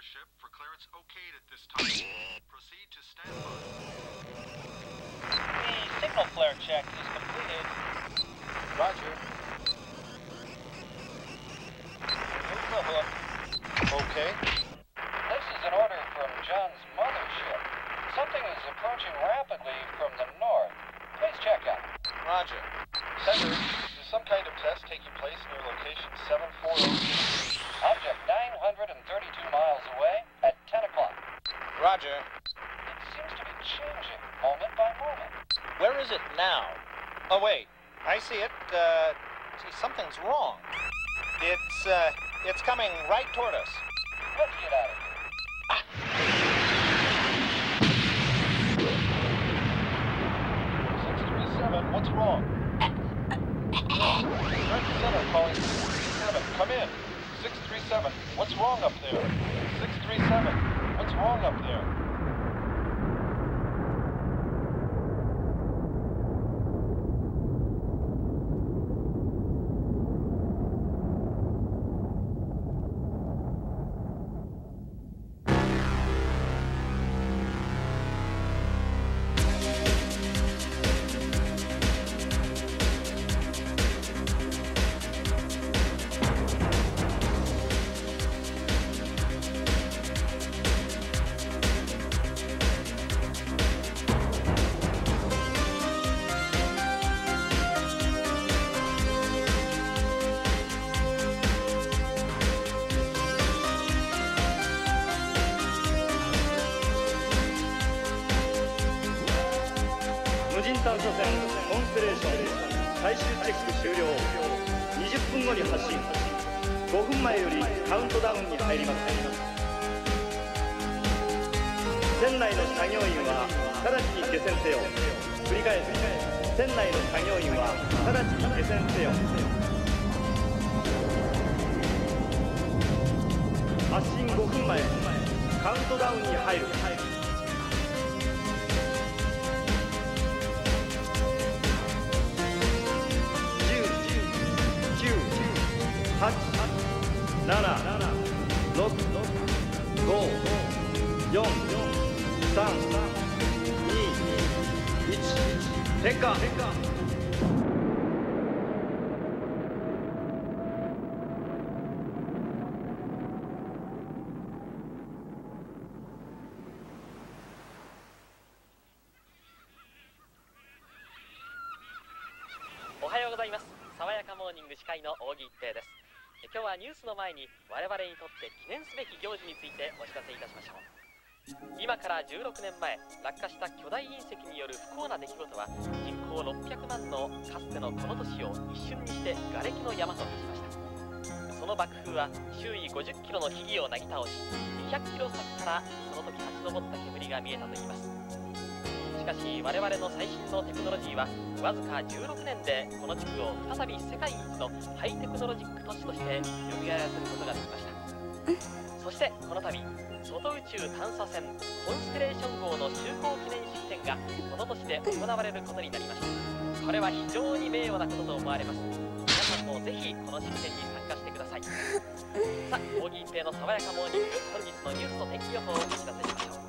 mothership for clearance okayed at this time. Proceed to standby. The signal flare check is completed. Roger. Remove the hook. Okay. This is an order from John's mothership. Something is approaching rapidly from the north. Please check out. Roger. Center, is some kind of test taking place near location 740? Object 932 miles away at 10 o'clock. Roger. It seems to be changing moment by moment. Where is it now? Oh, wait. I see it. See, something's wrong. It's coming right toward us. Let's get out of here. Ah. 637, what's wrong? Director Center calling 637, come in. 637, what's wrong up there? 637, what's wrong up there?今日はニュースの前に我々にとって記念すべき行事についてお知らせいたしましょう。今から16年前、落下した巨大隕石による不幸な出来事は人口600万のかつてのこの都市を一瞬にして瓦礫の山と化しました。その爆風は周囲50キロの木々をなぎ倒し、200キロ先からその時立ち上った煙が見えたといいます。しかし我々の最新のテクノロジーはわずか16年でこの地区を再び世界一のハイテクノロジック都市として蘇らせることができました。そしてこの度外宇宙探査船コンステレーション号の就航記念式典がこの都市で行われることになりました。これは非常に名誉なことと思われます。皆さんもぜひこの式典に参加してください。さあ、小木一平の爽やかモーニング、本日のニュースと天気予報をお知らせしましょう。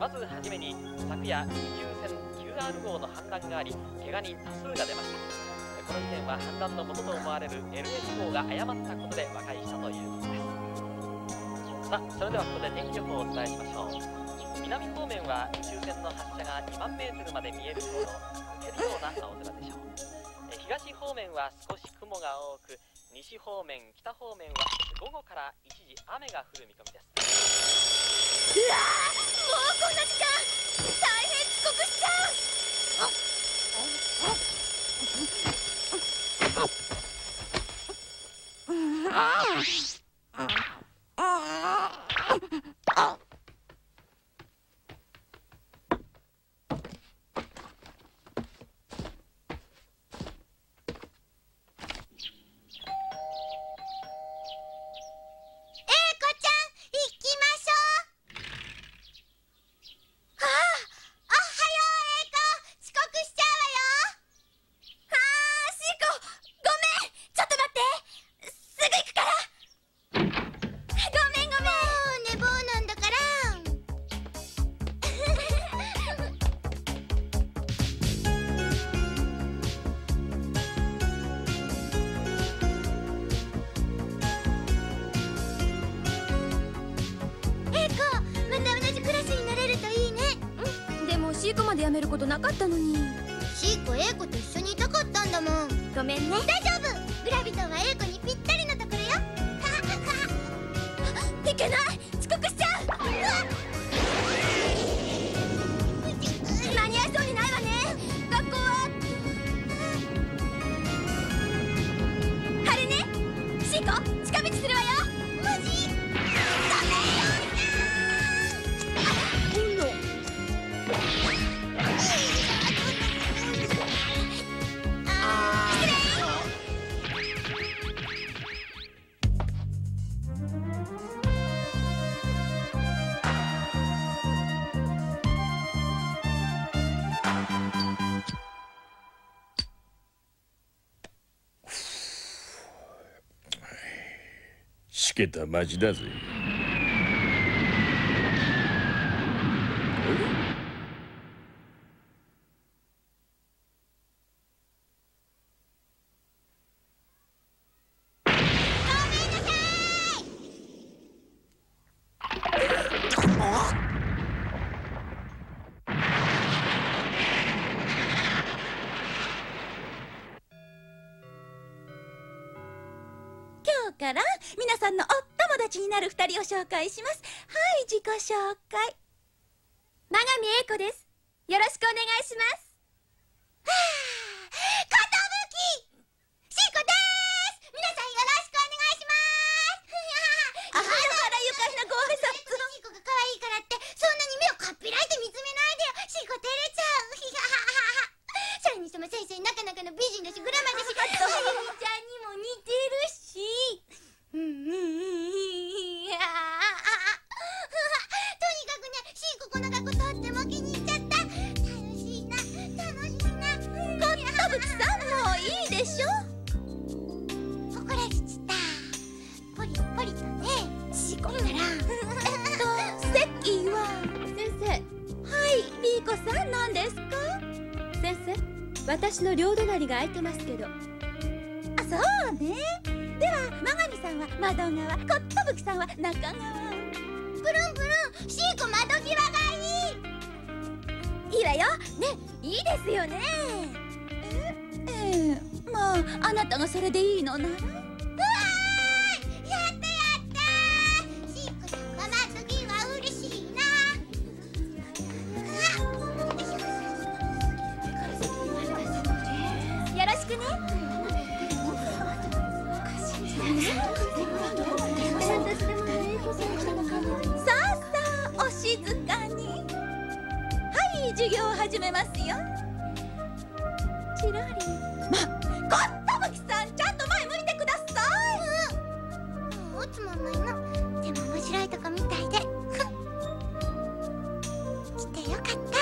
まずはじめに、昨夜、宇宙船 QR 号の氾濫があり、怪我人多数が出ました。この事件は氾濫の元と思われる LS 号が誤ったことで和解したということです。さあ、それではここで天気予報をお伝えしましょう。南方面は宇宙船の発射が2万メートルまで見えるほど透けるような青空でしょう。東方面は少し雲が多く、西方面、北方面は午後から一時雨が降る見込みです。うわー、もうこんな時間、大変遅刻しちゃう。でやめることなかったのに。シーコ A-ko と一緒にいたかったんだもん。ごめんね。大丈夫、グラビトンは A-ko にぴったりのところよ。いけない、遅刻しちゃう。間に合いそうにないわね。学校はあれね。シーコ、近道するわよ。マジダメよ。しけた町だぜ。から皆さんのお友達になる2人を紹介します。はい、自己紹介。真上A-koです。よろしくお願いします。はあ、ことぶきシーコです。皆さんよろしくお願いします。あはらゆかなご挨拶。シーコが可愛いからってそんなに目をかっぴらいて見つめないでよ。シーコ照れちゃう。それにしても先生なかなかの美人だしグラマーだし。あゆみちゃんにも似てるし。とにかくね、シーコこの学校とっても気に入っちゃった。楽しいな、楽しいな。ことぶきさんもいいでしょ。怒られちったポリポリとね。シーコならセッキーは先生。はい、ピーコさんなんですか。先生、私の両隣が空いてますけど。あ、そうね。では、真上さんは窓側、ことぶきさんは中側。プルンプルン、シーコ窓際がいい。いいわよ、ね、いいですよね。まあ、あなたがそれでいいのなら。うわー、やったやったー。シーコさんは窓際は嬉しいな。よろしくね。さあさあ、お静かに。はい、授業を始めますよ。ちらり。ことぶきさん、ちゃんと前向いてください。もうつまんないな。でも面白いとこみたいで。来てよかった。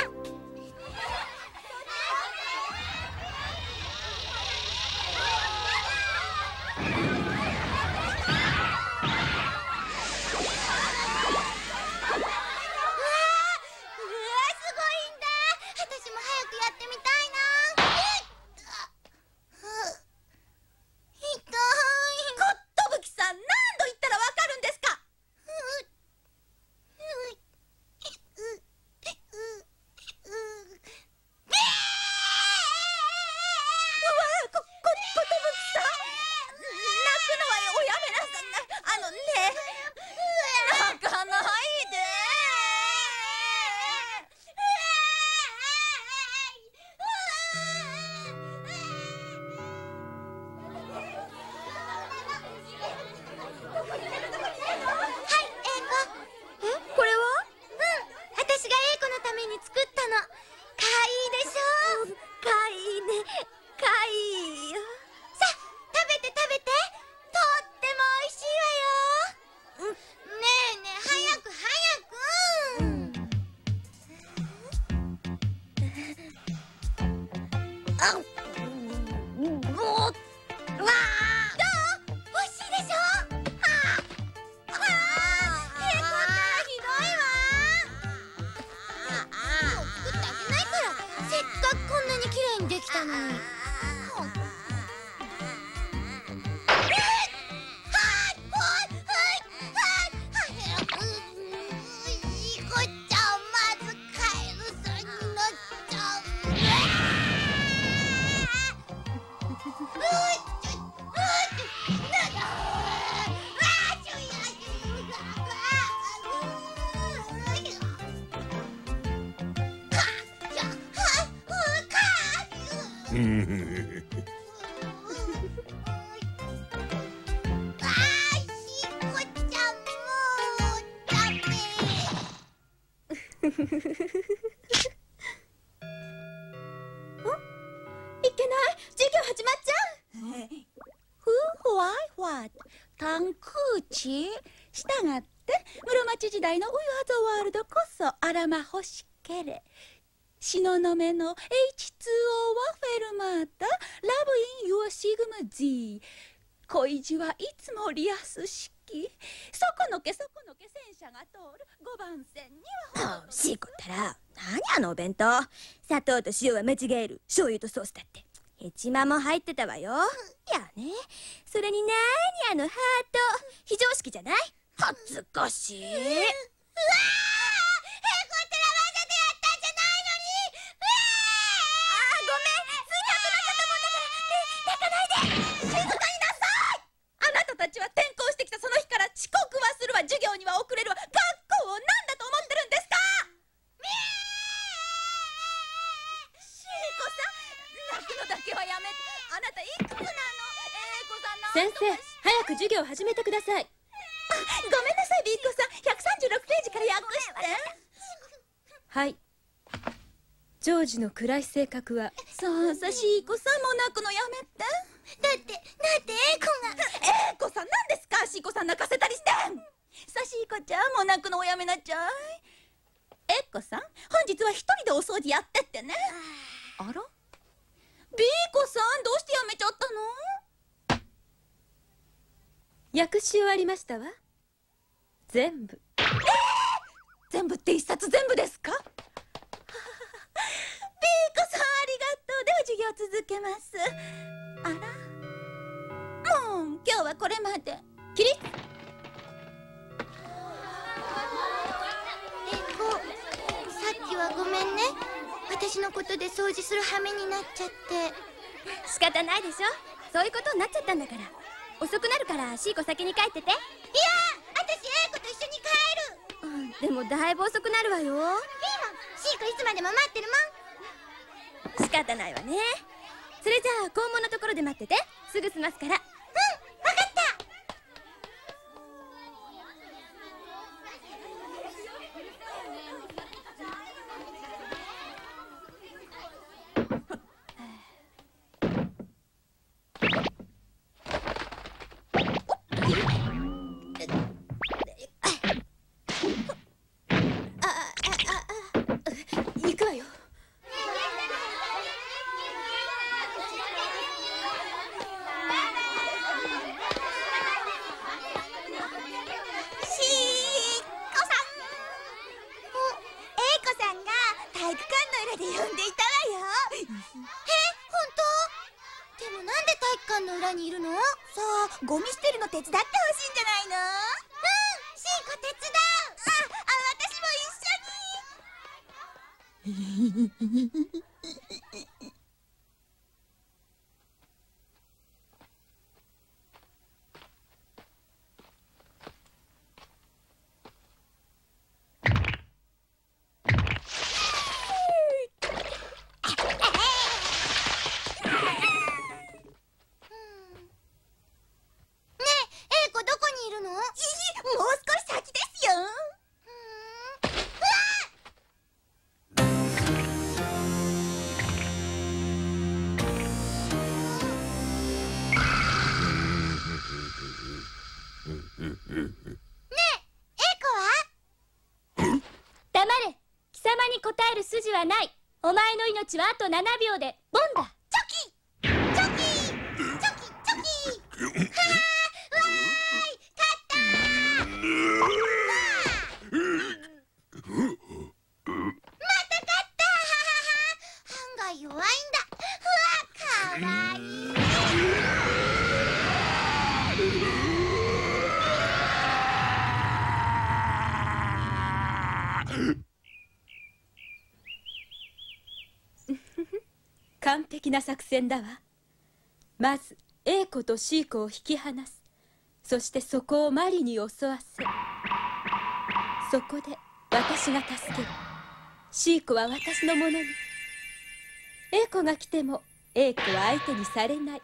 砂糖と塩は間違える。醤油とソースだってヘチマも入ってたわよ。いやね、それになーにあのハート、非常識じゃない？恥ずかしい。うわー、へこたらわざとやったんじゃないのに。うわー、あー、ごめん、ついたくなっちゃったもんだから。ね、泣かないで。静かになさい。あなたたちは転校してきたその日から遅刻はするわ、授業には遅れるわ、学校を何だと思ってるんですか。先生、早く授業を始めてください。ごめんなさい、B-koさん。136ページから訳して。はい。ジョージの暗い性格は。そうさ、C-koさんも泣くのやめて。だって A-ko が。 A-ko さん、何ですか、C-koさん泣かせたりして。さ、C-koちゃんも泣くのおやめなっちゃい。 A-ko さん、本日は一人でお掃除やってってね。あら、 B-ko さん、どうしてやめちゃったの？訳し終わりましたわ。全部。全部って一冊全部ですか？ B-ko さん、ありがとう。では授業続けます。あら、もう今日はこれまで。起立。さっきはごめんね、私のことで掃除する羽目になっちゃって。仕方ないでしょ、そういうことになっちゃったんだから。遅くなるからC-ko先に帰ってて。いや、私 A-ko と一緒に帰る。うん、でもだいぶ遅くなるわよ。いいもん、C-koいつまでも待ってるもん。仕方ないわね。それじゃあ校門のところで待ってて、すぐ済ますから。うん、わかった。はない。お前の命はあと7秒でボンだ。チョキチョキチョキチョキ。はーい、わーい、勝ったー。また勝ったー。ハンが弱いんだ。ふわ、かわいい。完璧な作戦だわ。まず A-koと C-koを引き離す。そしてそこをマリに襲わせ、そこで私が助ける。C-koは私のものに。A-koが来ても A-koは相手にされない。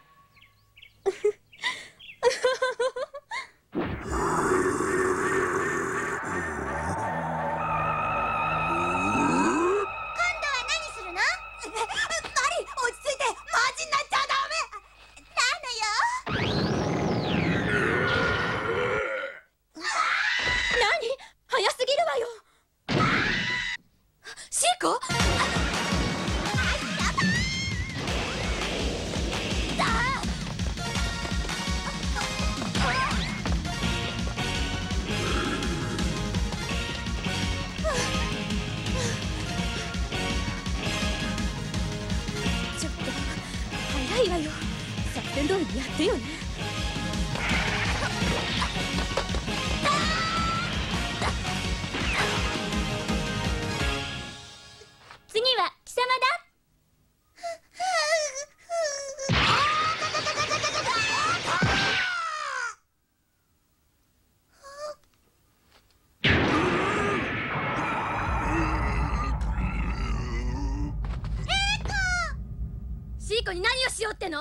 A-koに何をしようっての？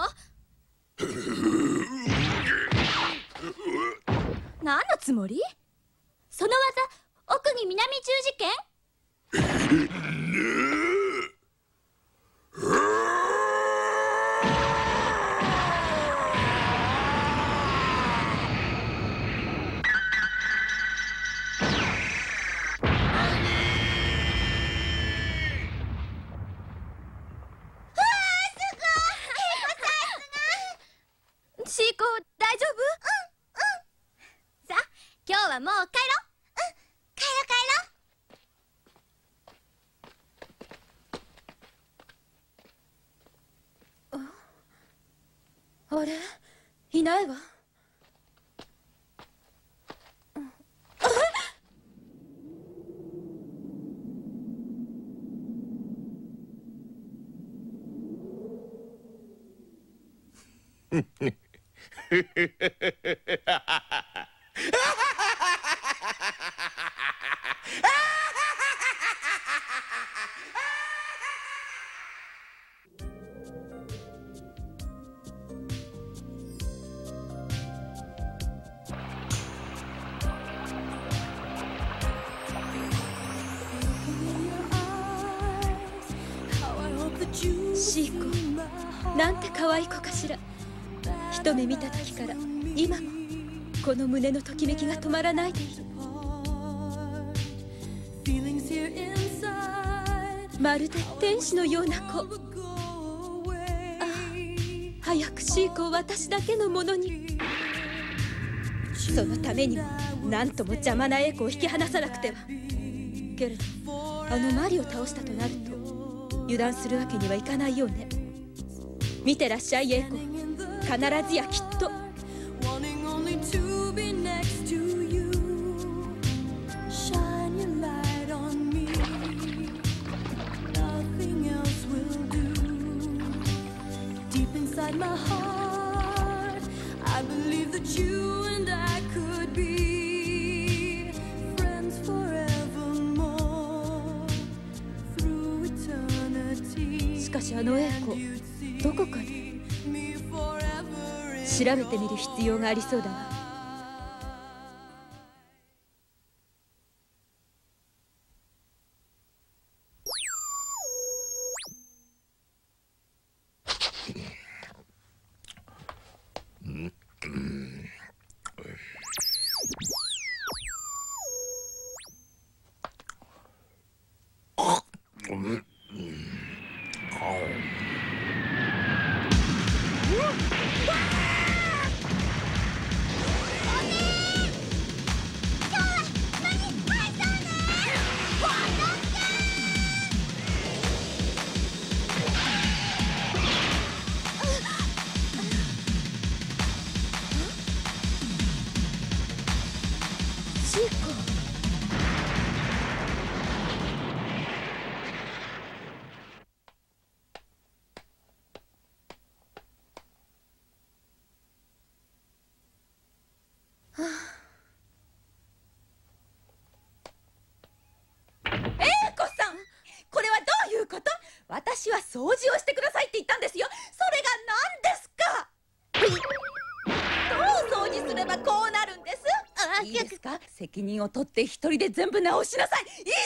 何のつもり？その技、奥に南十字圏？もう帰ろう。帰ろうあれ、いないわ。A-ko、なんて可愛い子かしら。一目見た時から今もこの胸のときめきが止まらないでいる。まるで天使のような子。ああ、早くA-koを私だけのものに。そのためにも何とも邪魔なA-koを引き離さなくては。けれどあのマリを倒したとなると油断するわけにはいかないようね。見てらっしゃいA-ko、必ずやきっと。しかしあのA-ko、どこかで調べてみる必要がありそうだわ。私は掃除をしてくださいって言ったんですよ。そいいですか、責任を取って一人で全部直しなさい。いいですね。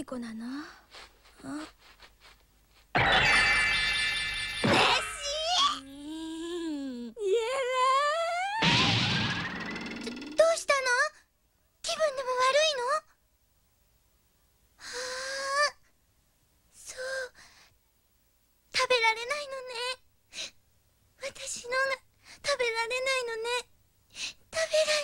A-ko なの？嬉しい。イエーイ。どうしたの？気分でも悪いの？はあ、そう、食べられないのね。私のが食べられないのね。食べられない。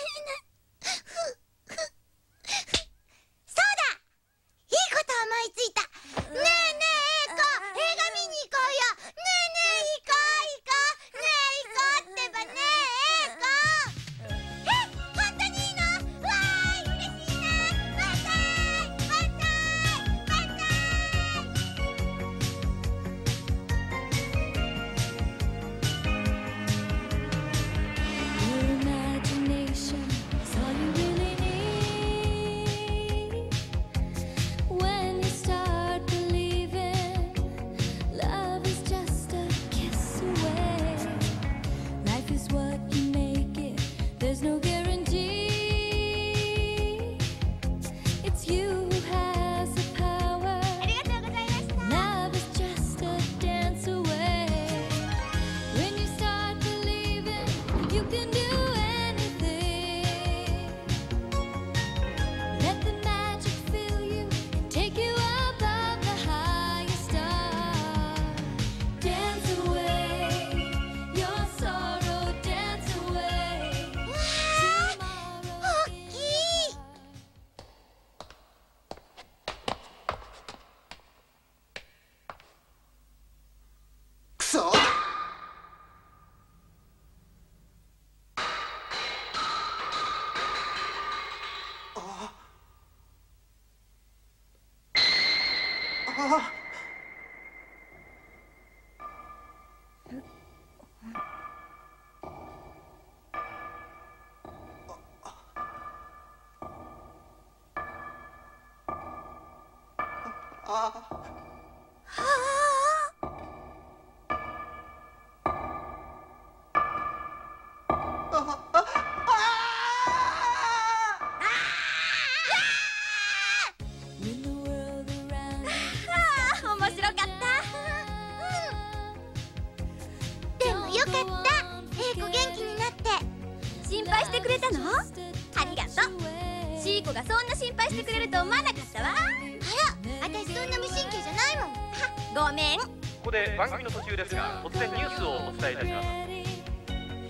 番組の途中ですが、突然ニュースをお伝えいたし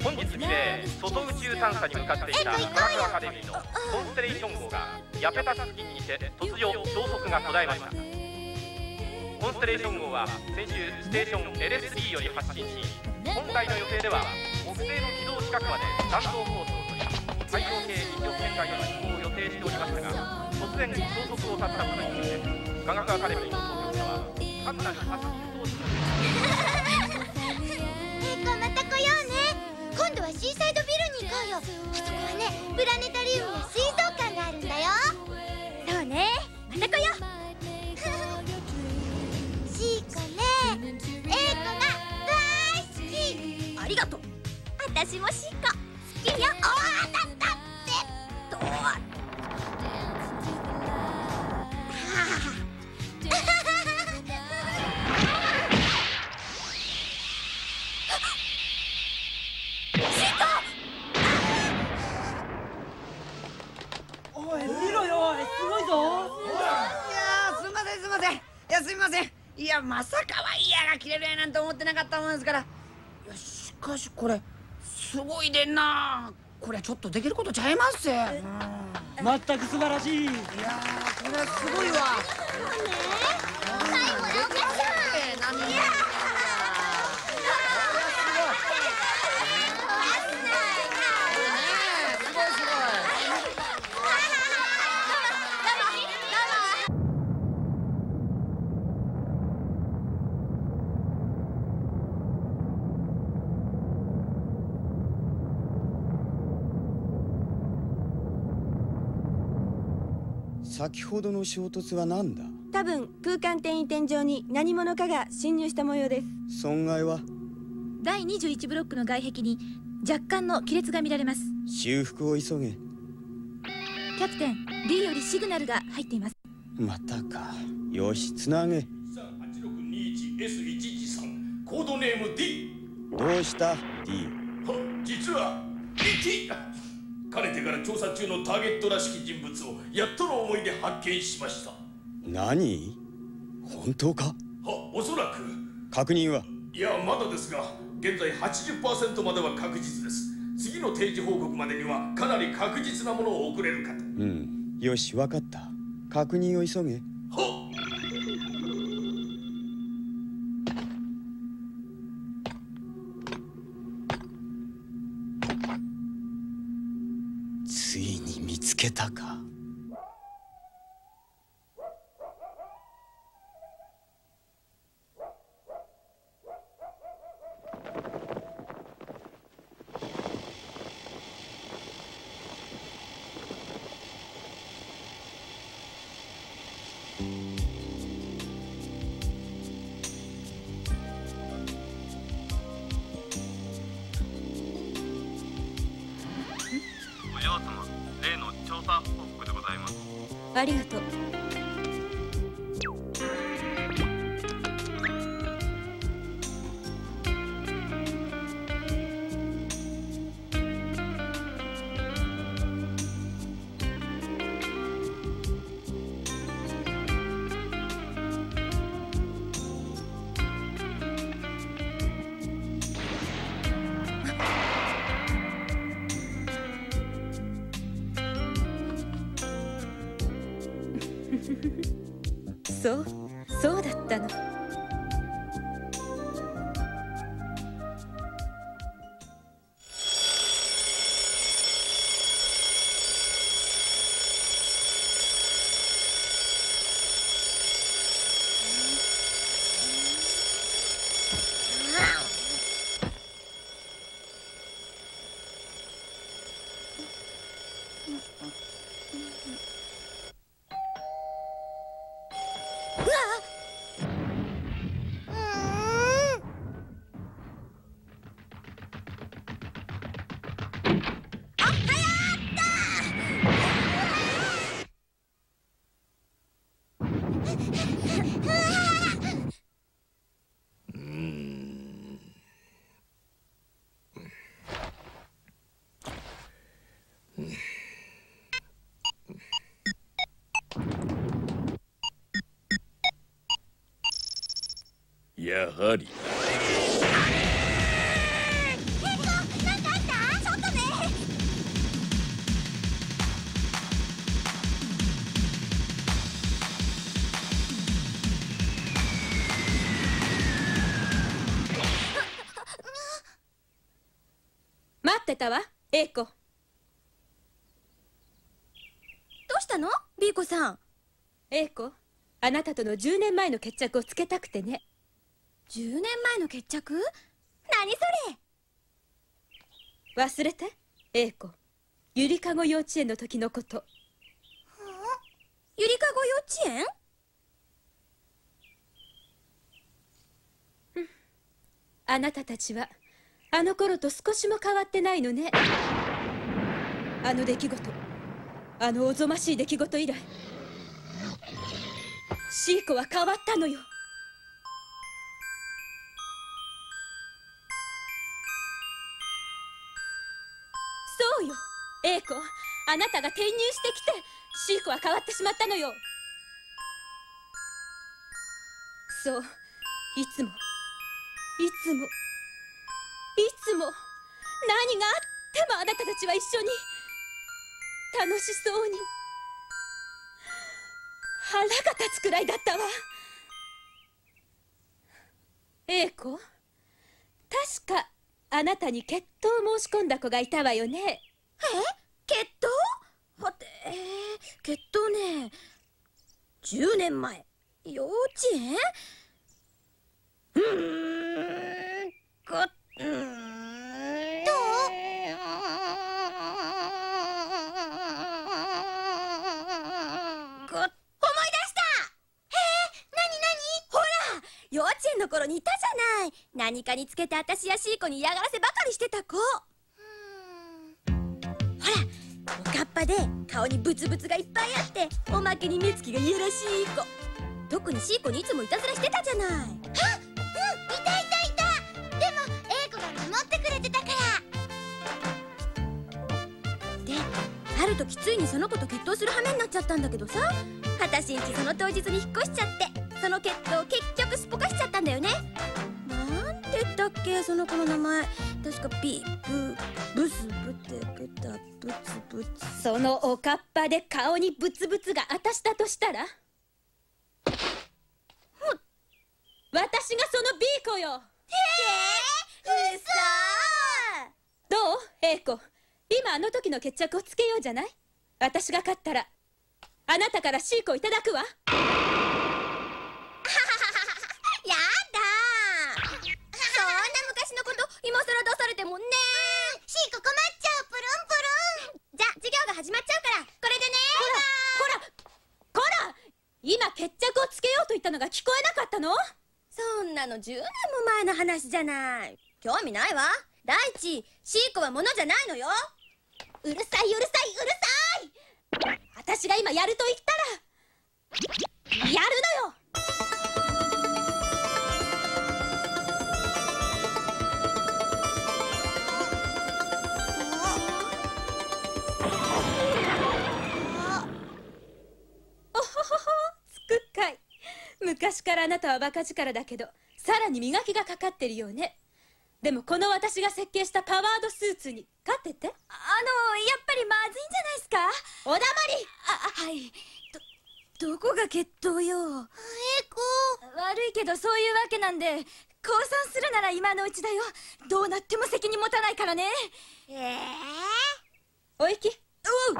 ます。本日未明、外宇宙探査に向かっていた科学アカデミーのコンステレーション号がヤペタス付近にて突如消息が途絶えました。コンステレーション号は先週ステーション LSD より発進し、本来の予定では木星の軌道近くまで弾道コースを取り、太陽系引力展開への飛行を予定しておりましたが、突然消息を絶ったことについて科学アカデミーの当局者は単なる発進装置のようまた来ようね。今度はシーサイドビルに行こうよ。あそこはね、プラネタリウムや水族館があるんだよ。そうね、また来よう。シーコね、A-koが大好き。ありがとう。私もシーコ好きよ。おー、当たったってと。まさかワイヤーが切れるやなんて思ってなかったもんですから。いや、しかしこれすごいでんな。これちょっとできることちゃいますぜ。全く素晴らしい。いやー、これはすごいわ。最後のおかしい。いや先ほどの衝突は何だ？多分空間転移天井に何者かが侵入した模様です。損害は？第21ブロックの外壁に若干の亀裂が見られます。修復を急げ。キャプテン D よりシグナルが入っています。またか。よし、つなげ。 38621S113 コードネーム D。 どうした D？ 実は D かねてから調査中のターゲットらしき人物をやっとの思いで発見しました。何？本当か？は、おそらく。確認は？いや、まだですが、現在 80% までは確実です。次の定時報告までにはかなり確実なものを送れるかと。うん、よし、わかった。確認を急げ。はっ。ついに見つけたか。ありがとう。そうだったの。やはり。待ってたわ、A-ko。どうしたの、B-koさん。A-ko、あなたとの10年前の決着をつけたくてね。10年前の決着？何それ？忘れて、A-ko。ゆりかご幼稚園の時のこと。はあ、ゆりかご幼稚園？あなたたちはあの頃と少しも変わってないのね。あの出来事、あのおぞましい出来事以来、C-koは変わったのよ。A-ko、あなたが転入してきて C-koは変わってしまったのよ。そう、いつもいつもいつも何があってもあなたたちは一緒に楽しそうに。腹が立つくらいだったわ。A-ko、確かあなたに決闘を申し込んだ子がいたわよね。え？決闘？はて、決闘ね。10年前、幼稚園？どう？ところにいたじゃない。何かにつけて私やC-koに嫌がらせばかりしてた子。ほら、おかっぱで顔にブツブツがいっぱいあって、おまけに目つきがいやらしい子。特にC-koにいつもいたずらしてたじゃない。あ、うん、いたいたいた。でもA-koが守ってくれてたから。で、ある時ついにその子と決闘する羽目になっちゃったんだけどさ、私んちその当日に引っ越しちゃって、その決闘結局すっぽかしちゃったんだよね。なんて言ったっけ、その子の名前。確かピープブスブテブタブツブツ。そのおかっぱで顔にブツブツがあたしだとしたら。私がそのB-koよ。ええ、うそ。どうA-ko、今あの時の決着をつけようじゃない。私が勝ったらあなたからC-koいただくわ。やだ、そんな昔のこと今更出されてもね。C-ko困っちゃう。プルンプルン。じゃあ授業が始まっちゃうからこれでね。こらこらこら、今決着をつけようと言ったのが聞こえなかったの？そんなの10年も前の話じゃない。興味ないわ。第一、C-koはものじゃないのよ。うるさいうるさいうるさい。私が今やると言ったらやるのよ。おほほほ、つくかい。昔からあなたはバカ力だけど、さらに磨きがかかってるよね。でもこの私が設計したパワードスーツに勝ってて。やっぱりまずいんじゃないですか。お黙り。あ、はい。どこが決闘よ。A-ko、悪いけどそういうわけなんで、降参するなら今のうちだよ。どうなっても責任持たないからね。おいき。おう。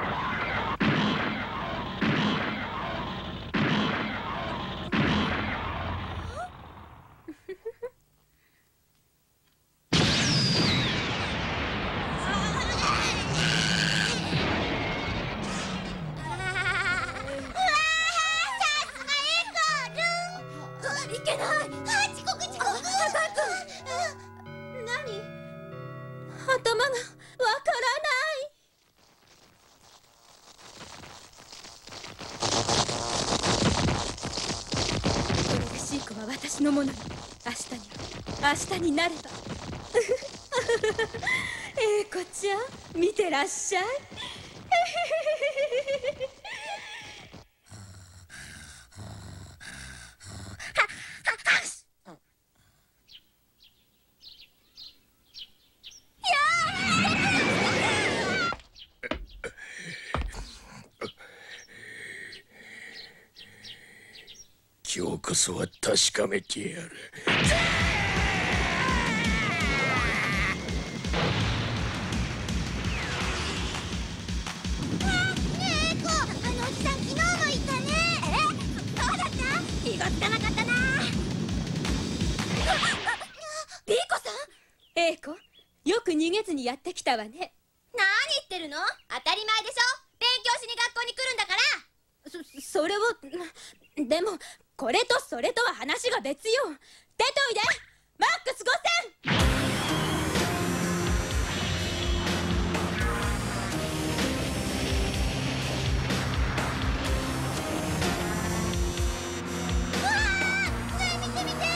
頭がわからない。C-koは私のものに、明日になれば。A-koちゃん、見てらっしゃい。今日こそは確かめてやる。A-ko、あのおじさん昨日もいたね。そうだった。気がつかなかったな。B-koさん。A-ko、よく逃げずにやってきたわね。何言ってるの、当たり前でしょ。勉強しに学校に来るんだから。それをでもこれとそれとは話が別よ。出ておいで。マックス5000。うわあ、ねえ、見て見て。何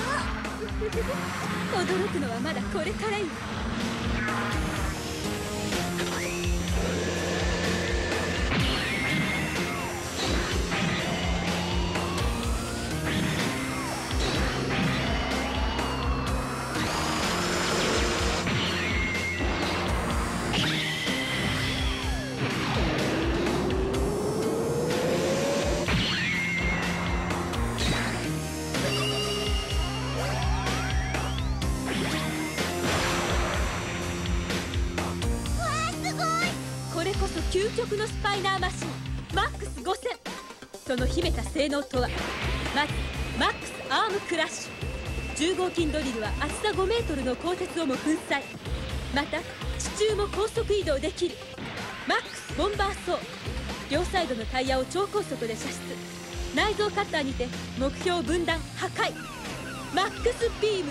あれ。驚くのはまだこれからよ。究極のスパイダーマシン、マックス5000。その秘めた性能とは。まずマックスアームクラッシュ。10号筋ドリルは厚さ5メートルの鋼鉄をも粉砕。また地中も高速移動できる。マックスボンバー走。両サイドのタイヤを超高速で射出。内蔵カッターにて目標分断破壊。マックスビーム、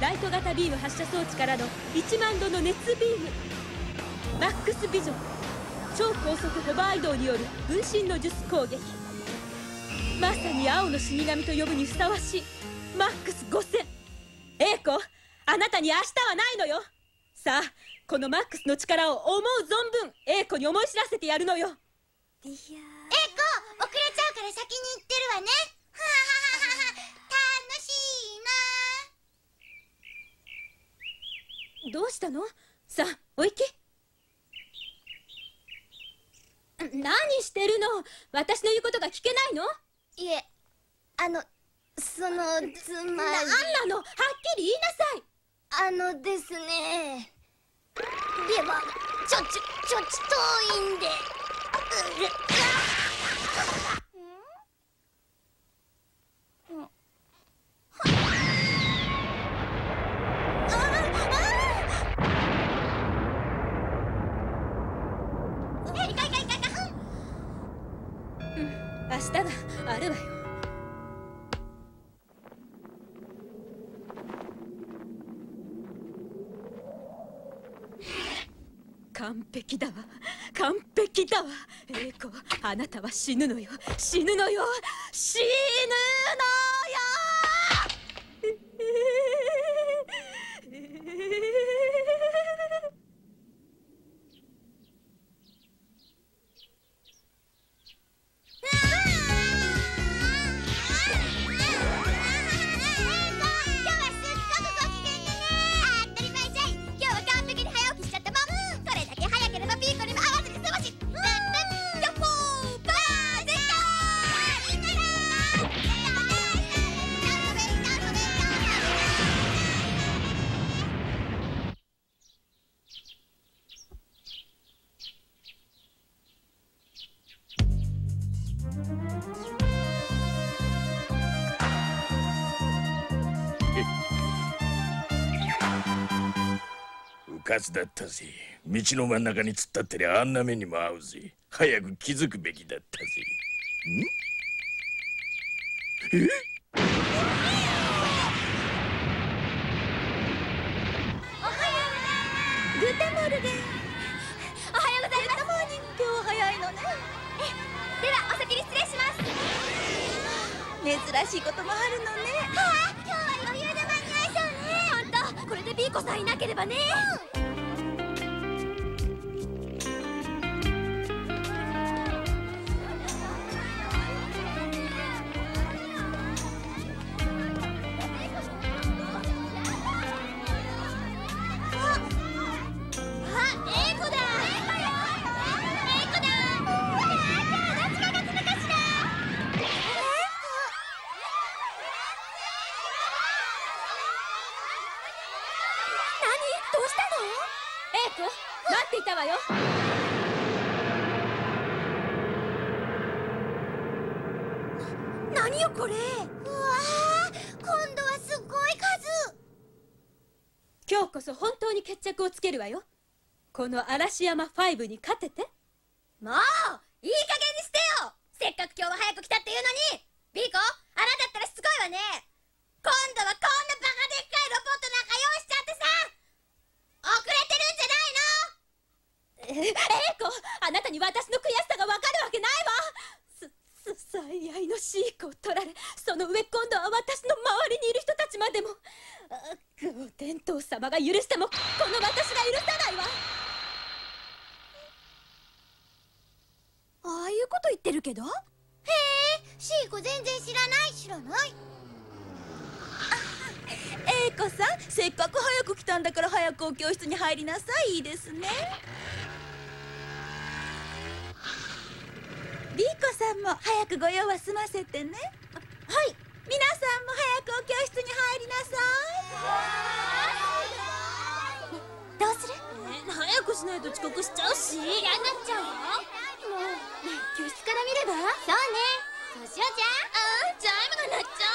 ライト型ビーム発射装置からの1万度の熱ビーム。マックスビジョン、超高速ホバー移動による分身の術攻撃。まさに青の死神と呼ぶにふさわしいマックス5000。A-ko、あなたに明日はないのよ。さあ、このマックスの力を思う存分A-koに思い知らせてやるのよ。A-ko、遅れちゃうから先に行ってるわね。はははは、楽しいな。どうしたの？さあ、お行き。何してるの？私の言うことが聞けないの？いえ、つまり…何なの？はっきり言いなさい。ですね、ではちょっと遠いんで。明日があるわよ。完璧だわ、完璧だわ。A-ko、あなたは死ぬのよ、死ぬのよ、死ぬのよ。うかつだったぜ。道の真ん中に突っ立ってりゃあんな目にも合うぜ。早く気づくべきだったぜ。ん？え？おはよう。グッドモルゲン。おはようございます。グッドモーニング。今日早いのね。ではお先に失礼します。珍しいこともあるのね。はあ、今日は余裕で間に合いそうね。ほんと、これで B-koさんいなければね。A-ko、待っていたわよ。何よこれ。うわあ、今度はすごい数。今日こそ本当に決着をつけるわよ。この嵐山5に勝てて。もういい加減にしてよ。せっかく今日は早く来たっていうのに。B-ko、あなたったらしつこいわね。今度はこんなバカでっかいロボットなんか用意しちゃってさ。遅れてるんじゃないの？A-ko、あなたに私の悔しさがわかるわけないわ。最愛のシーコを取られ、その上今度は私の周りにいる人たちまでも。お天道様が許してもこの私が許さないわ。ああいうこと言ってるけど。へえ、シーコ全然知らない知らない。A-koさん、せっかく早く来たんだから早くお教室に入りなさい。いいですね。B-koさんも早くご用は済ませてね。はい、皆さんも早くお教室に入りなさい。どうする？早くしないと遅刻しちゃうし嫌になっちゃうよ。もう、ね、教室から見ればそうね。そうしよう。じゃあチャイムが鳴っちゃう。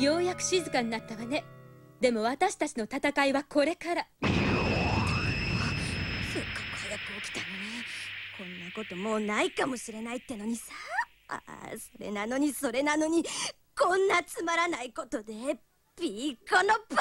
ようやく静かになったわね。でも私たちの戦いはこれから。せっかく早く起きたのに、こんなこともうないかもしれないってのにさ。ああ、それなのにこんなつまらないことでピーコのバカー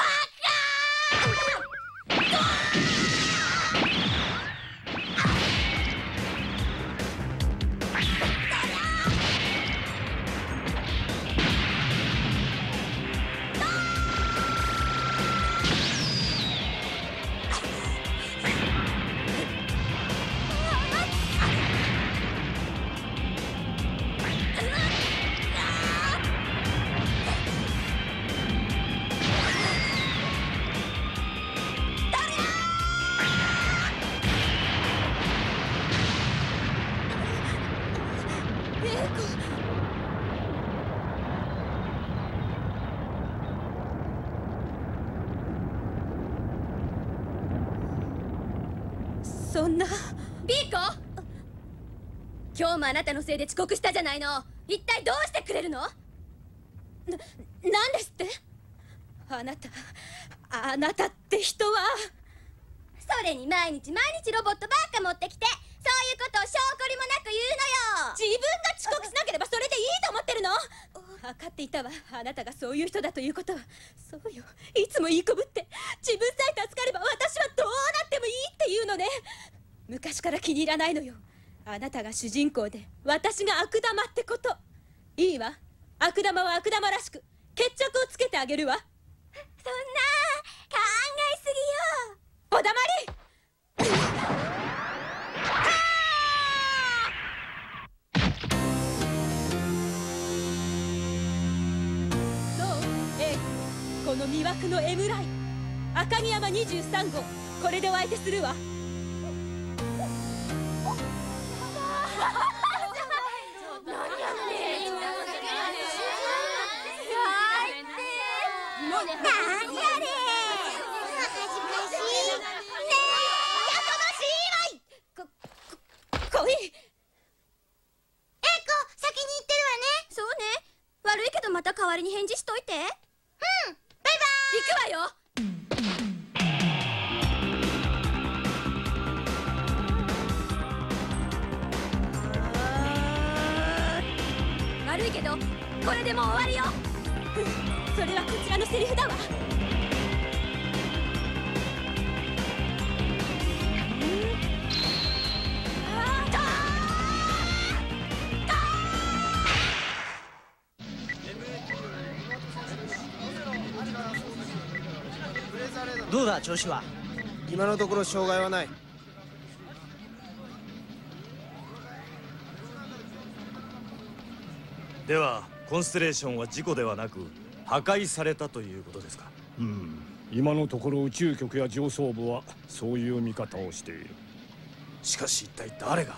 そんな。A-ko、今日もあなたのせいで遅刻したじゃないの。一体どうしてくれるの？なんですって？あなたって人は。それに毎日ロボットばっか持ってきて、そういうことを証拠りもなく言うのよ。自分が遅刻しなければそれでいいと思ってるの？分かっていたわ、あなたがそういう人だということは。そうよ、いつもいい子ぶって自分さえ助かれば私はどうなってもいいっていうのね。昔から気に入らないのよ、あなたが主人公で私が悪玉ってこと。いいわ、悪玉は悪玉らしく決着をつけてあげるわ。そんな考えすぎよ。お黙り。この魅惑の M ライン赤城山23号、これでお相手するわ。悪いけど、これでもう終わるよ。それはこちらのセリフだわ。どうだ、調子は。今のところ障害はない。ではコンステレーションは事故ではなく破壊されたということですか？うん、今のところ宇宙局や上層部はそういう見方をしている。しかし一体誰が？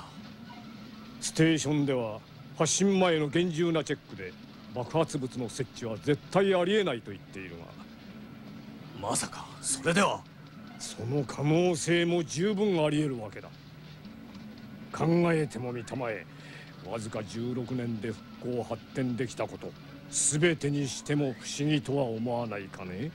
ステーションでは発信前の厳重なチェックで爆発物の設置は絶対ありえないと言っているが、まさかそれでは。その可能性も十分ありえるわけだ。考えてもみたまえ、わずか16年で復興発展できたこと、全てにしても不思議とは思わないかね。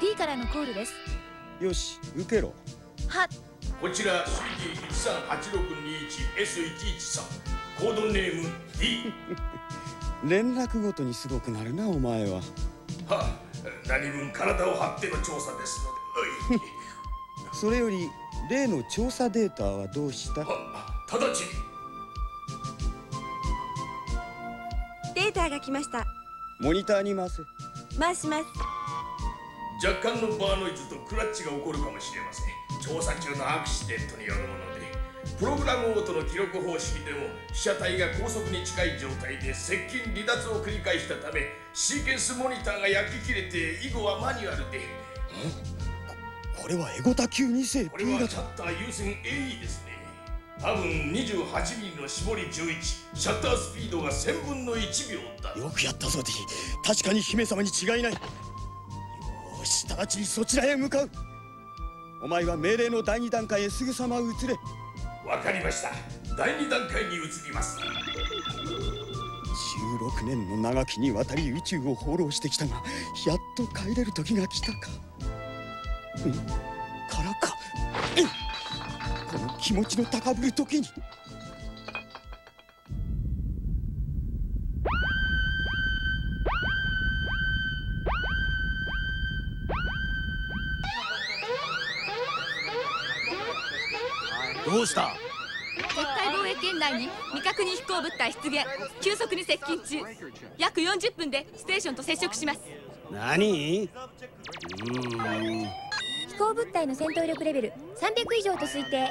D からのコールです。よし、受けろ。はっ、こちら CT138621S113 コードネーム D。 連絡ごとにすごくなるな、お前は。はあ、何分体を張っての調査ですので。それより例の調査データはどうした？はあ、直ちに。データが来ました。モニターに回す。回します。若干のバーノイズとクラッチが起こるかもしれません。調査中のアクシデントによるもので。プログラムオートの記録方式でも被写体が高速に近い状態で接近離脱を繰り返したため、シーケンスモニターが焼き切れて以後はマニュアルで。これはエゴタ級2世 P 型。これはシャッター優先 AE ですね。多分28ミリの絞り11、シャッタースピードが1000分の1秒だ。よくやったぞ D。確かに姫様に違いない。よし、直ちにそちらへ向かう。お前は命令の第2段階へすぐさま移れ。わかりました。第2段階に移ります。16年の長きにわたり宇宙を放浪してきたが、やっと帰れる時が来たか。からか。この気持ちの高ぶる時に。どうした？北海防衛圏内に未確認飛行物体出現。急速に接近中。約40分でステーションと接触します。何？飛行物体の戦闘力レベル300以上と推定。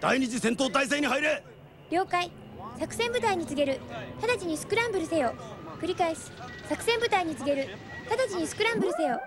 第二次戦闘態勢に入れ。了解。作戦部隊に告げる。直ちにスクランブルせよ。繰り返す。作戦部隊に告げる。直ちにスクランブルせよ。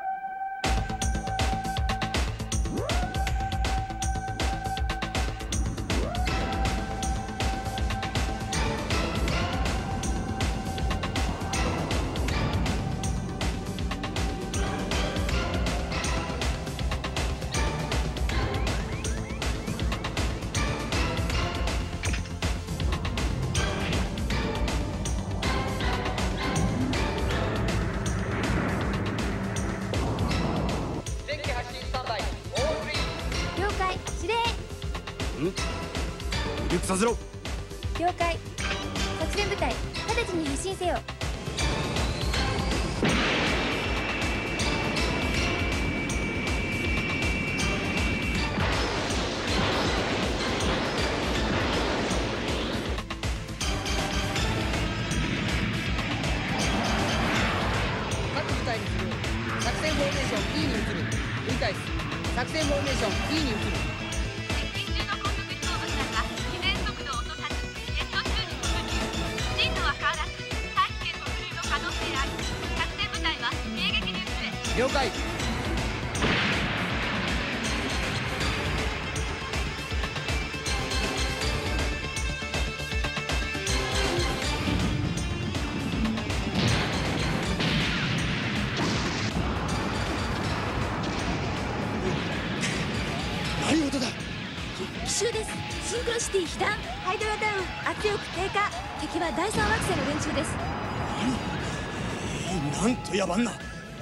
被弾ハイドロダウン、圧力低下。敵は第3惑星の連中です。なんと野蛮な。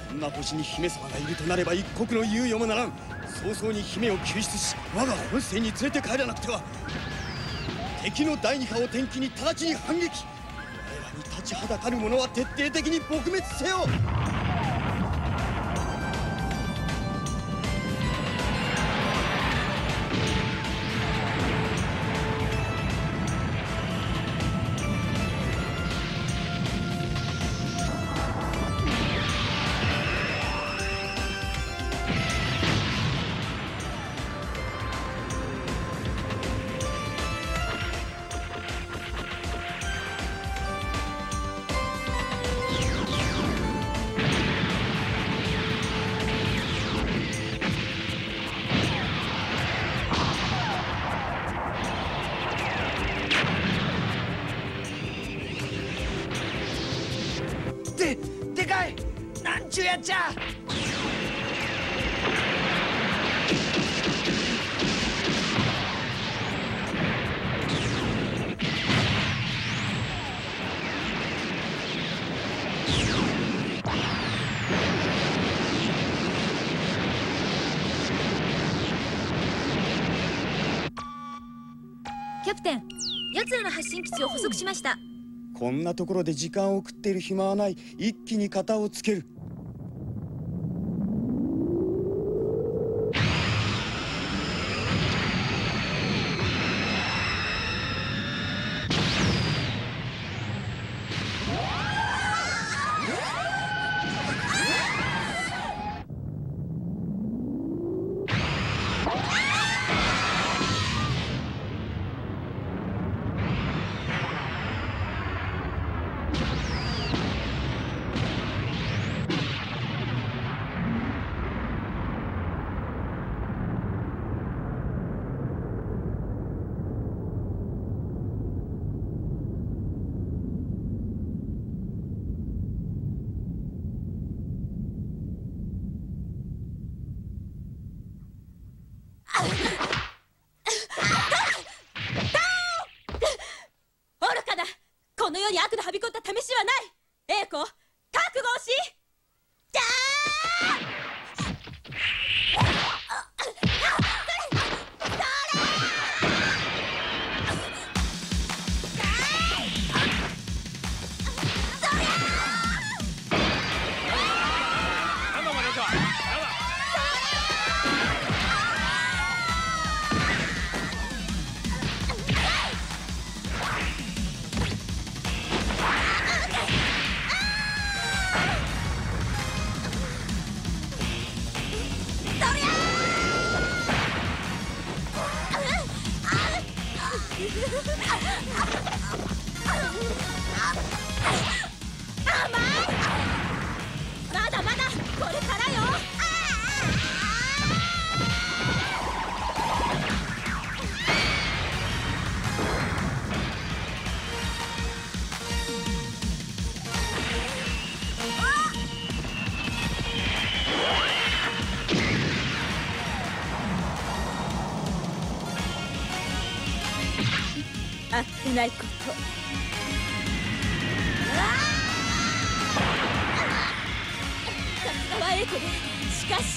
こんな星に姫様がいるとなれば一刻の猶予もならん。早々に姫を救出し、我が本星に連れて帰らなくては。敵の第2波を転機に直ちに反撃。我らに立ちはだかる者は徹底的に撲滅せよ。発信基地を捕捉しました。こんなところで時間を食っている暇はない。一気に型をつける。愚かな、この世に悪のはびこった試しはない。A-ko、覚悟をし。じゃあってないこと。さすがはA-koで、しかし必殺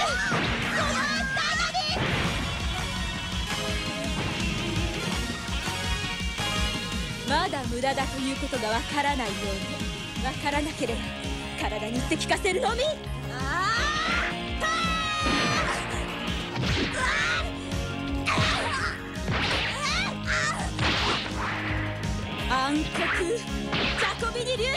このただにまだ無駄だということがわからないように、わからなければ体にって聞かせるのみ。暗黒ザコビに流言。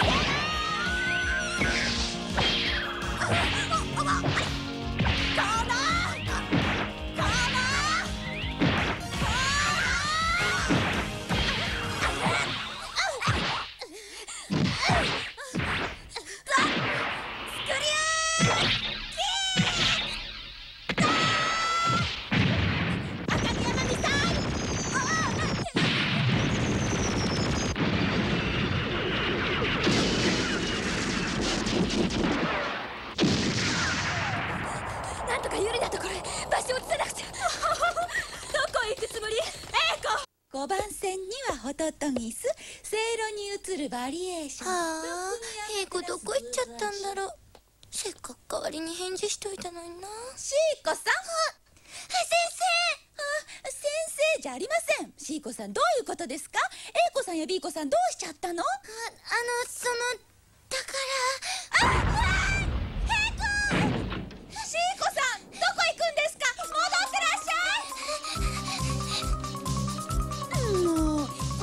5番線にはホトトギス、せいろに移るバリエーション。はあ、A-koどこ行っちゃったんだろう。せっかく代わりに返事しといたのにな。C-koさん。先生。あ、先生じゃありません。C-koさん、どういうことですか？ A-koさんやB-koさんどうしちゃったの？だから。A-ko！ C-koさん、どこ行くんですか？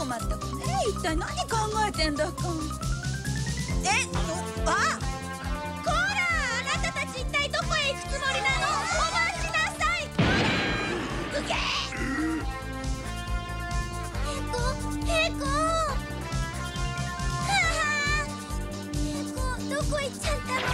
まったくね、一体何考えてんだか。あ、こら、あなたたち一体どこへ行くつもりなの？お待ちなさい。うげえ。A-ko、A-ko、はあ、A-koどこ行っちゃったの？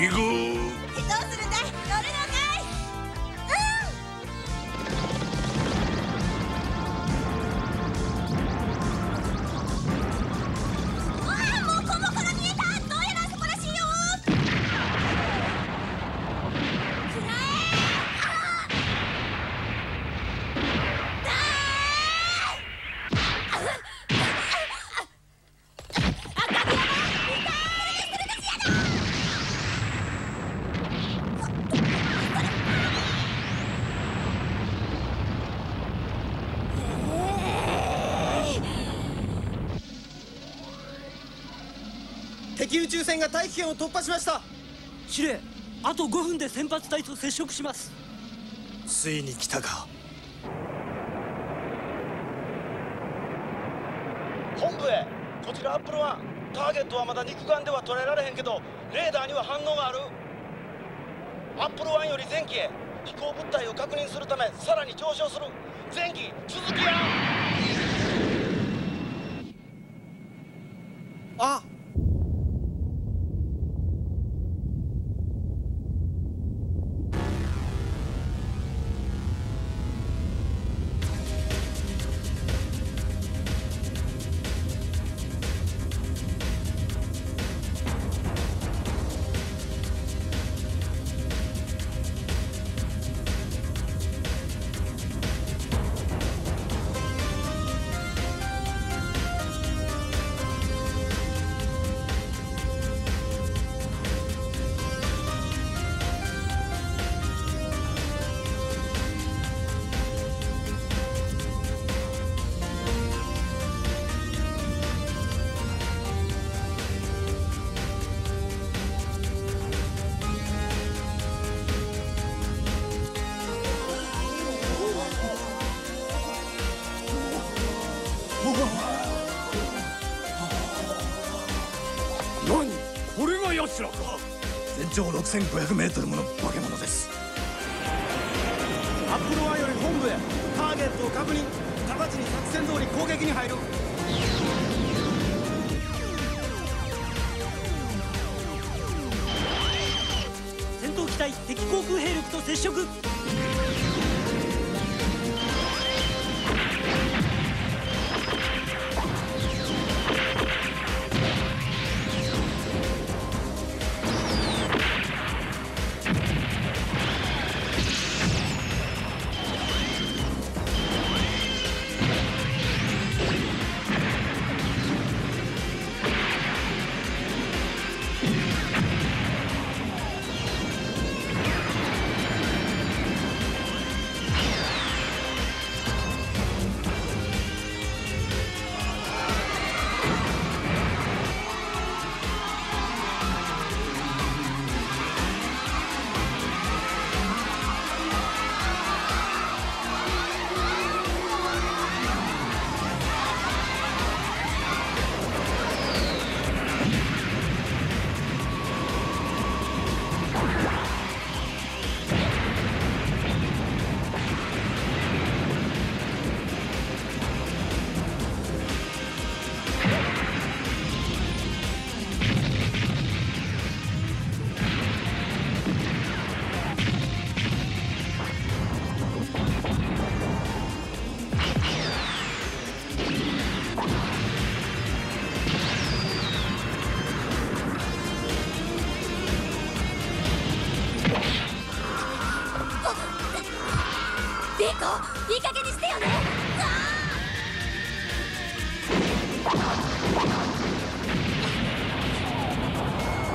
どうするんだい？乗るのかい？うん！わあ、もうコモコが見えた！どうやらあそこらしいよ！くらえ！あっ！あっ！敵宇宙船が大気圏を突破しました。司令、あと5分で先発隊と接触します。ついに来たか。本部へ。こちらアップル1、ターゲットはまだ肉眼では捉えられへんけどレーダーには反応がある。アップル1より前期へ。飛行物体を確認するためさらに上昇する。前期続きや。あっ、シュラフは全長 6500m もの化け物です。アップロアより本部へ、ターゲットを確認、直ちに作戦通り攻撃に入る。戦闘機体敵航空兵力と接触。いい加減にしてよね。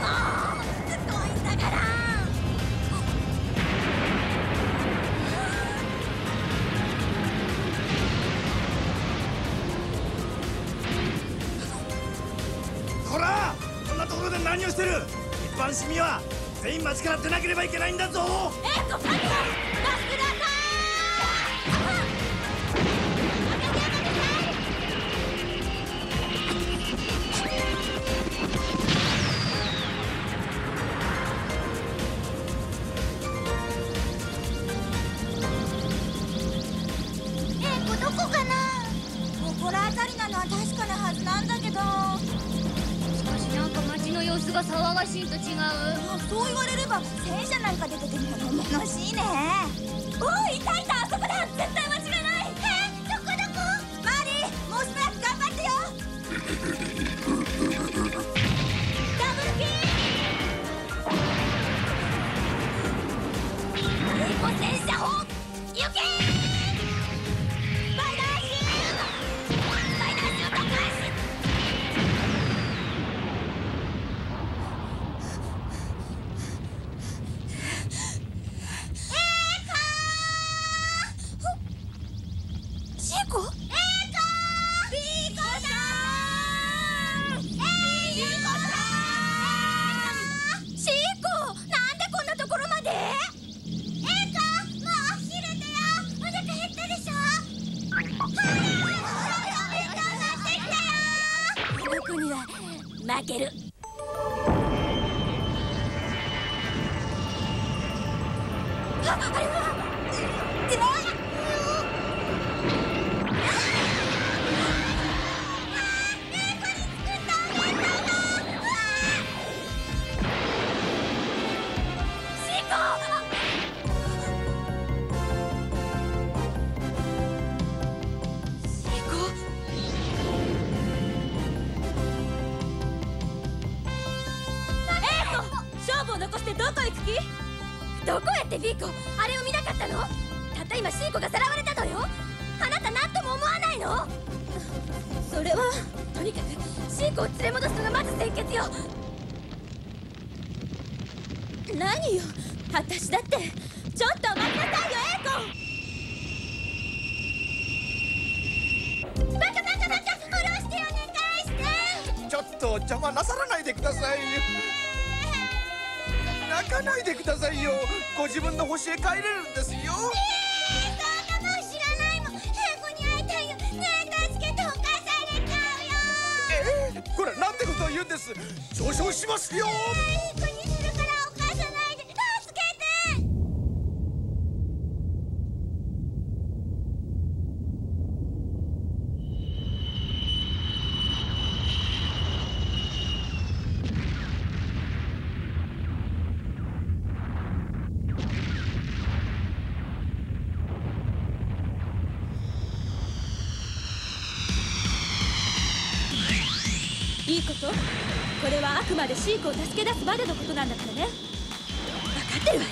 あーすごいんだから。こら、こんなところで何をしてる。一般市民は全員街から出なければいけないんだぞ。A-koさんだ。これなんてことを言うんです。上昇しますよ。いい子にするからお母さんないで助けて。いいこと？これはあくまでシークを助け出すまでのことなんだからね。わかってるわよ。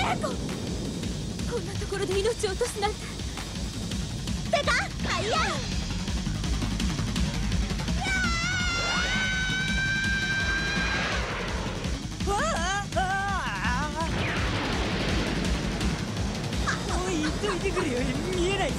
A-ko、こんなところで命を落とすなんて。出た！あ、いや！見えないぞ。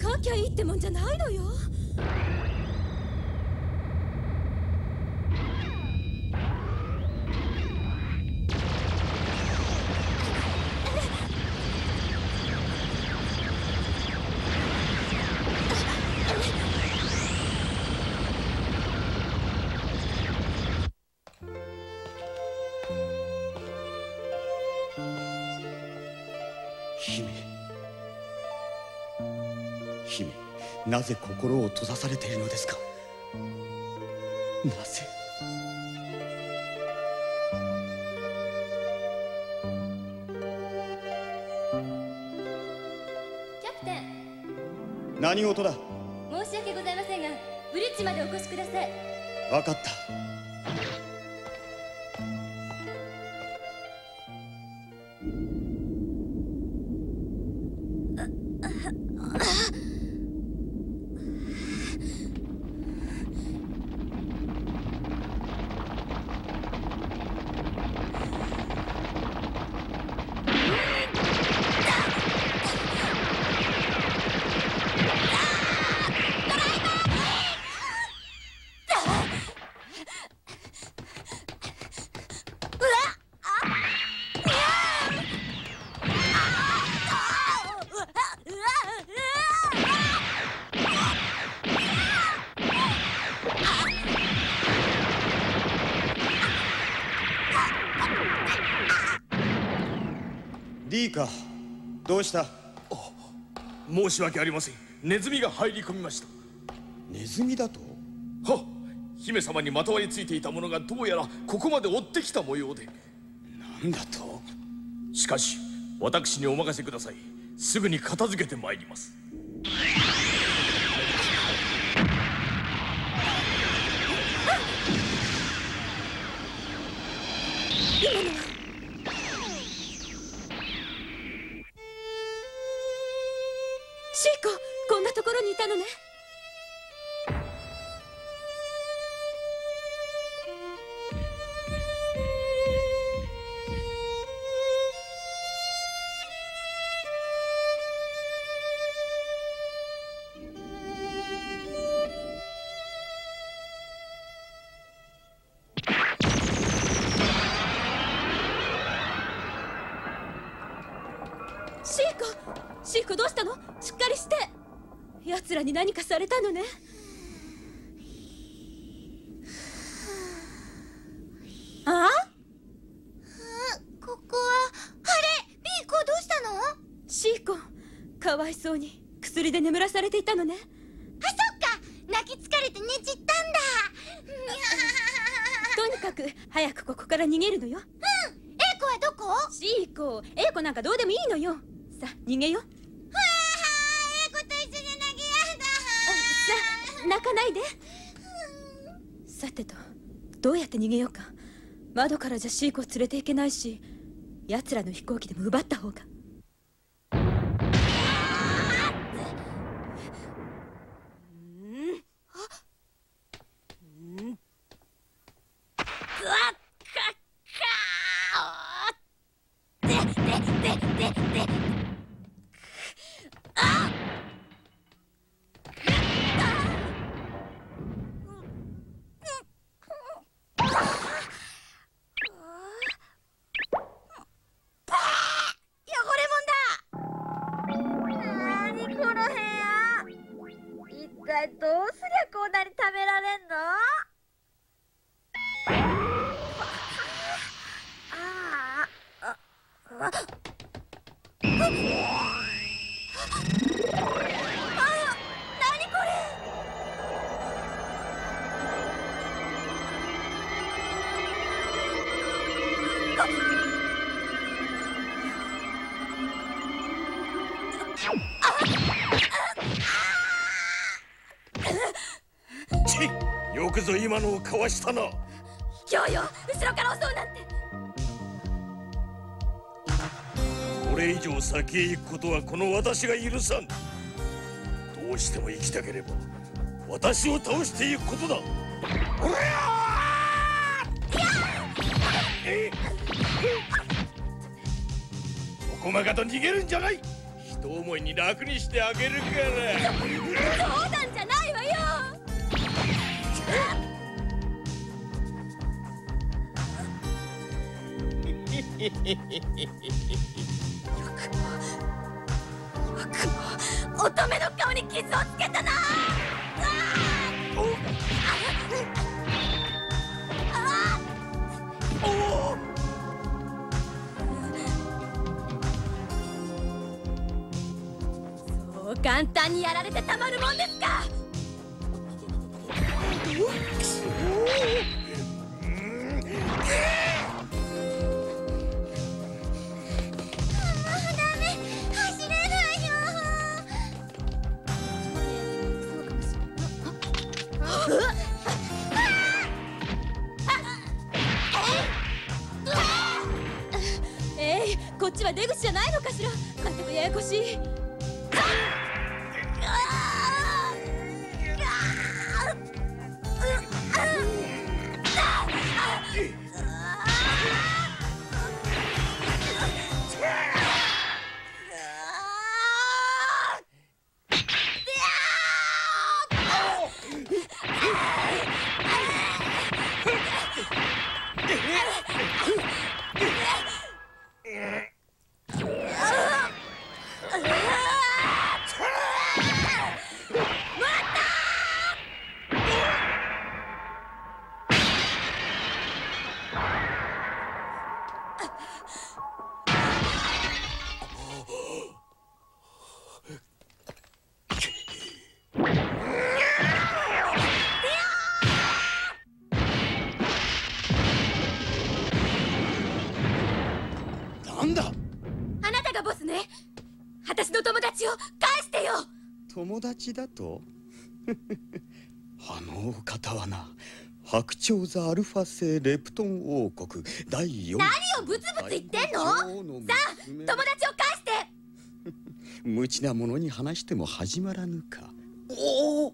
かきゃいいってもんじゃないのよ。姫、なぜ心を閉ざされているのですか。なぜ。キャプテン。何事だ。申し訳ございませんが、ブリッジまでお越しください。分かった。Dか、どうした。申し訳ありません。ネズミが入り込みました。ネズミだと。はっ、姫様にまとわりついていたものがどうやらここまで追ってきた模様で。なんだと。しかし私にお任せください。すぐに片付けてまいります。A-ko、こんなところにいたのね。A-ko、どうしたの？しっかりして。奴らに何かされたのね。ああ？ここはあれ、B-koどうしたの？C-ko、かわいそうに薬薬で眠らされていたのね。あ、そっか、泣き疲れて寝ちったんだ。とにかく早くここから逃げるのよ。うん、A-koはどこ？C-ko、A-koなんかどうでもいいのよ。さあ逃げよ。わあ、A-koと一緒じゃなきゃやだ。さあ泣かないで。さてと、どうやって逃げようか。窓からじゃC-ko連れていけないし、奴らの飛行機でも奪った方が。よくぞ今のをかわしたな。今日よ、後ろから襲うなんて。これ以上先へ行くことはこの私が許さん。どうしても生きたければ私を倒していくことだ。おこまかと逃げるんじゃない。人思いに楽にしてあげるから。冗談じゃないわよ。よくも乙女の顔に傷をつけたな。そう簡単にやられてたまるもんですか。こっちは出口じゃないのかしら。全くややこしい。私の友達を返してよ。友達だとあのお方はな、白鳥座アルファ星レプトン王国第4。何をブツブツ言ってんの。さあ友達を返して無知なものに話しても始まらぬか。おお、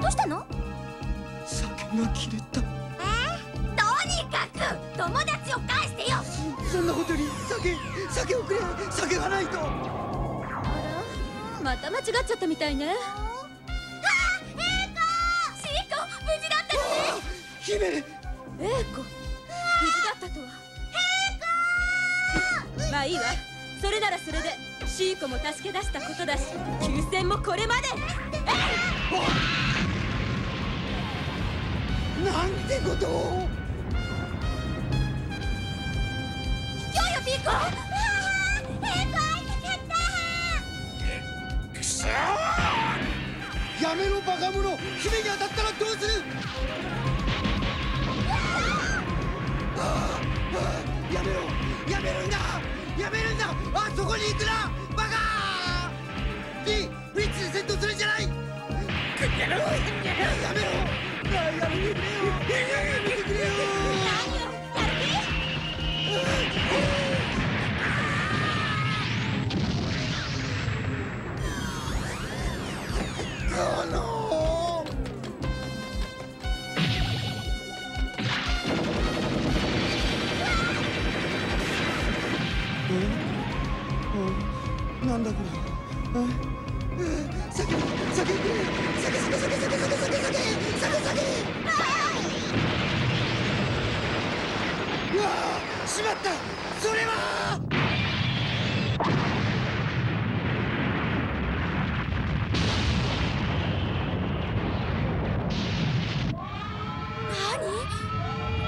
どうしたの。酒が切れた。とにかく友達を返してよ。そんなことより酒をくれ。酒がないと。あら、また間違っちゃったみたいね。ああ、A-ko、C-ko無事だったのね。姫、A-ko無事だったとは。A-ko、まあいいわ。それならそれで、C-koも助け出したことだし、休戦もこれまで。なんてことを。よよ、B-ko。A-ko会いたかった。も姫に当たったらどうする？やめろ、やめるんだ、やめるんだ。あそこに行くな、バカー。にフリッチで戦闘するんじゃない。やめろ、やめてくれよ、やめてくれよ。何をなんだこれ。うわあ、しまった。それは何？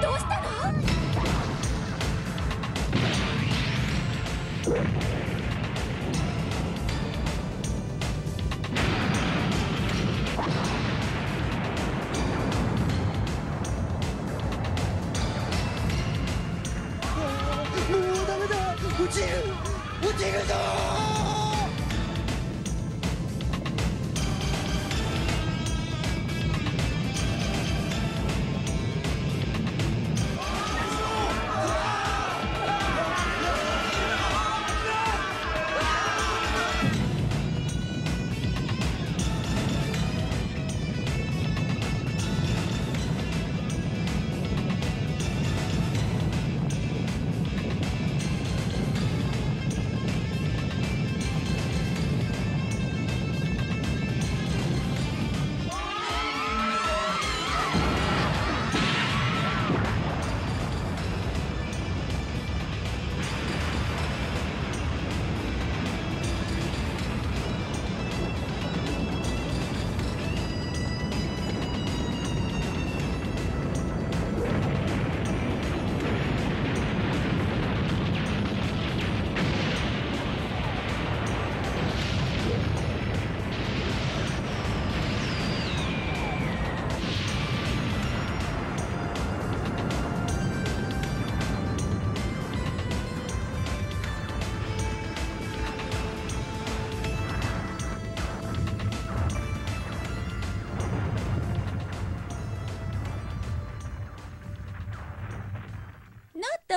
どうしたの？落ちるぞ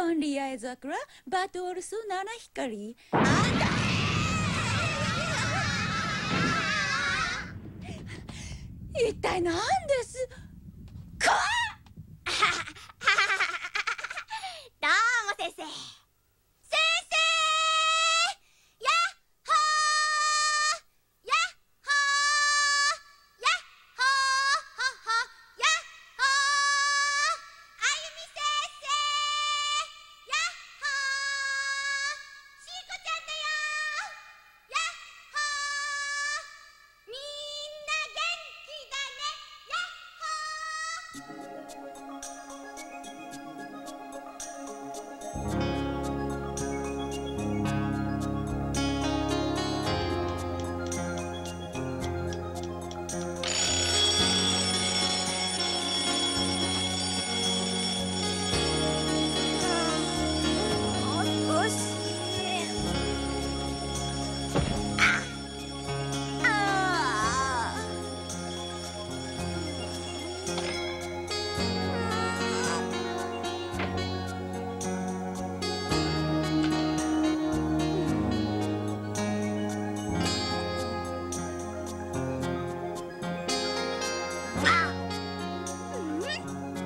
Only Izakura, but also Nana Hikari. Itai nan desu? Ko? Domo, sensei. Sensei! Yahoo! Yahoo! Yahoo! Yahoo! Ayumi sensei!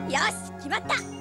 よし、決まった。